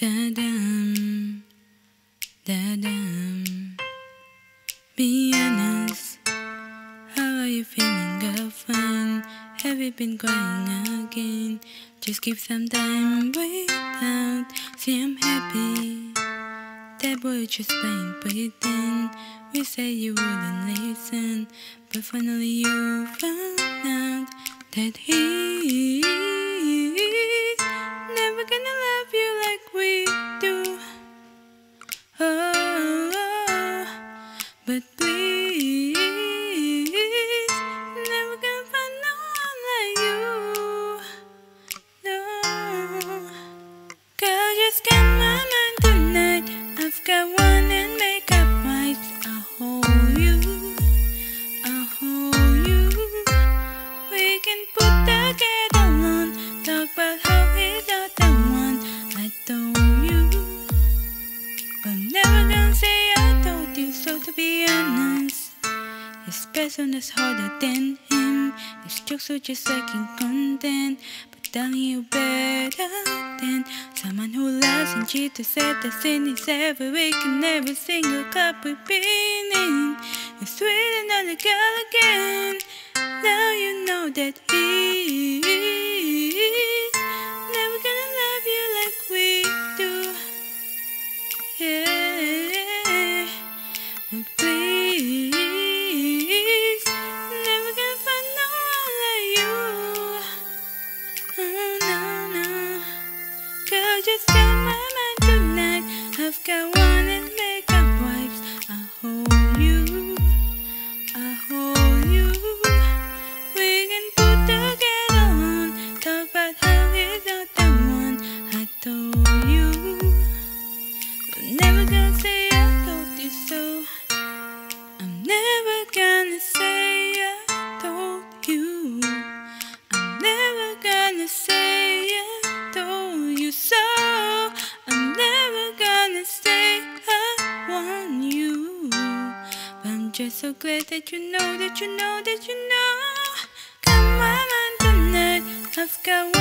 Da-dum, da-dum. Be honest, how are you feeling, girlfriend? Have you been crying again? Just give some time, breathe out. See, I'm happy. That boy just playing pretend. We said you wouldn't listen, but finally you found out that he is never gonna love you like we do. Oh, but please, never gonna find no one like you. No, girl, just got my mind tonight. I've got one and makeup wipes. I'll hold you, I'll hold you. We can put the cat alone. Talk about how he's not the one. I told you, but never gonna say I told you so, to be honest. This person is harder than him. His jokes are just lacking content. But darling, you better than someone who lies and cheats, said the sin is every week and every single cup we've been in. You're sweet another girl again. Now you know that he is never gonna love you like we do. Yeah, and please, never gonna find no one like you. Oh no, no, girl, just got my mind tonight. I've got one and makeup wipes. I'll hold you, I'll hold you. We can put the cat on. Talk about how he's not the one. I told you, but never gonna say I told you so. I'm never gonna say I told you. I'm never gonna say I told you so. I'm never gonna say I want you. But I'm just so glad that you know, that you know, that you know. Come on tonight, I've got one.